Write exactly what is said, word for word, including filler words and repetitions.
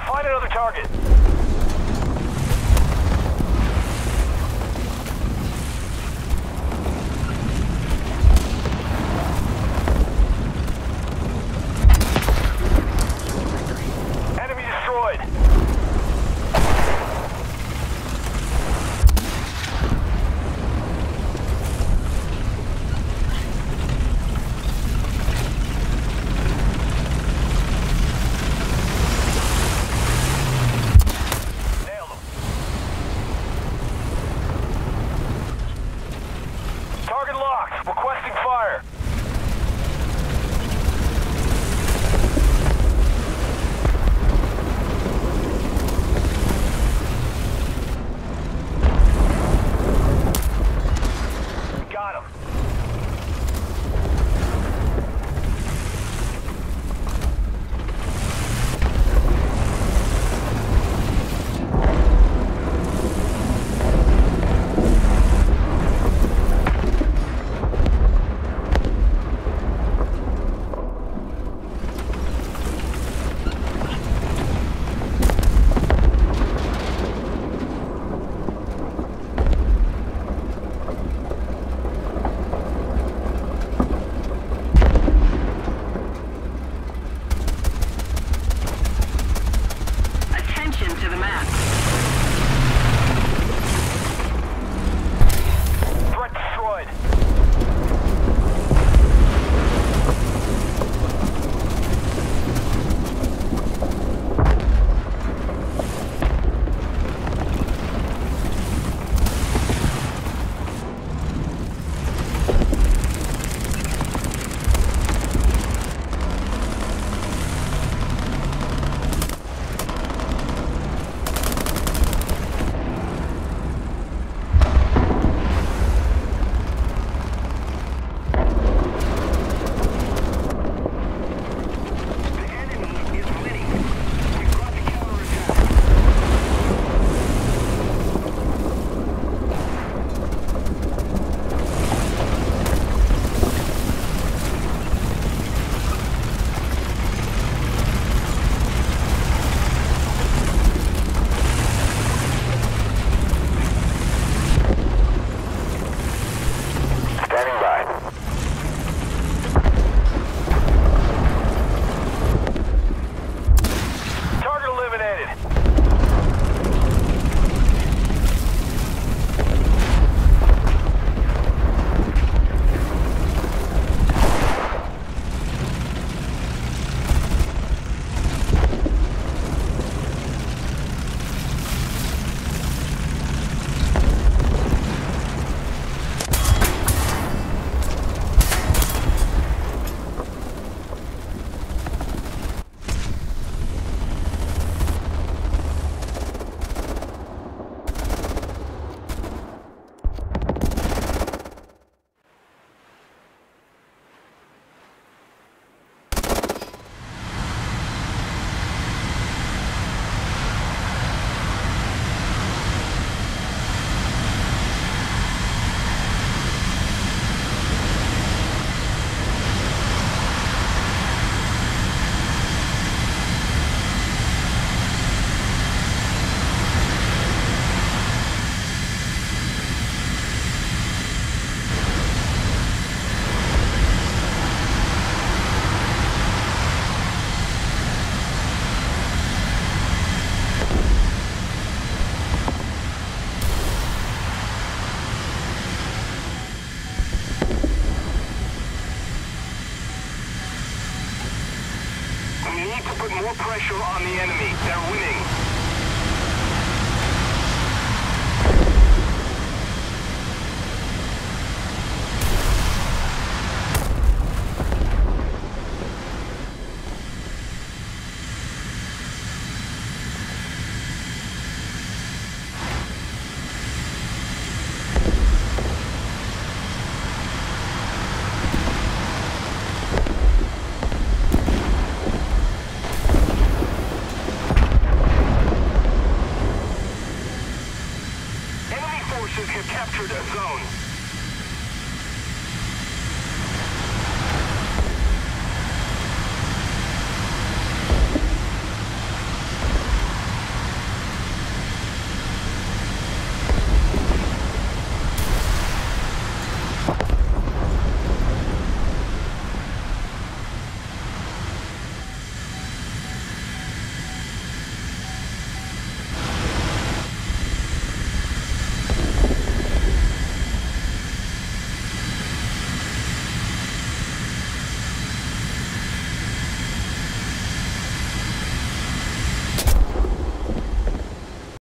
out. Find another target. Enemy destroyed. Put more pressure on the enemy. They're winning.